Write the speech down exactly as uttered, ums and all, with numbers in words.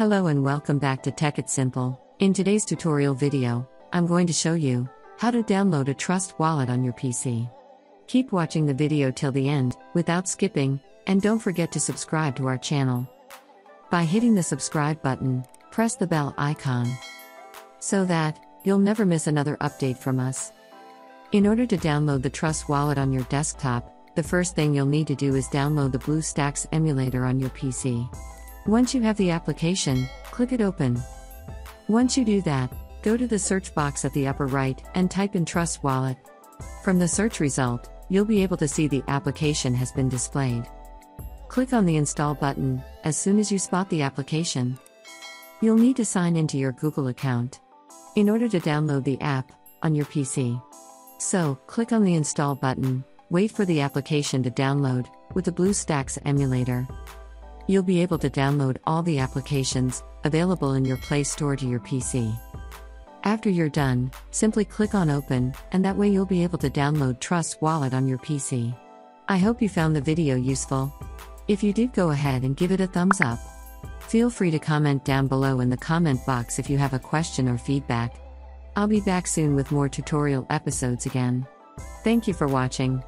Hello and welcome back to Tech It's Simple. In today's tutorial video, I'm going to show you how to download a Trust Wallet on your P C. Keep watching the video till the end, without skipping, and don't forget to subscribe to our channel. By hitting the subscribe button, press the bell icon, so that you'll never miss another update from us. In order to download the Trust Wallet on your desktop, the first thing you'll need to do is download the BlueStacks emulator on your P C. Once you have the application, click it open. Once you do that, go to the search box at the upper right and type in Trust Wallet. From the search result, you'll be able to see the application has been displayed. Click on the install button as soon as you spot the application. You'll need to sign into your Google account in order to download the app on your P C. So, click on the install button, wait for the application to download with the BlueStacks emulator. You'll be able to download all the applications available in your Play Store to your P C. After you're done, simply click on Open, and that way you'll be able to download Trust Wallet on your P C. I hope you found the video useful. If you did, go ahead and give it a thumbs up. Feel free to comment down below in the comment box if you have a question or feedback. I'll be back soon with more tutorial episodes again. Thank you for watching.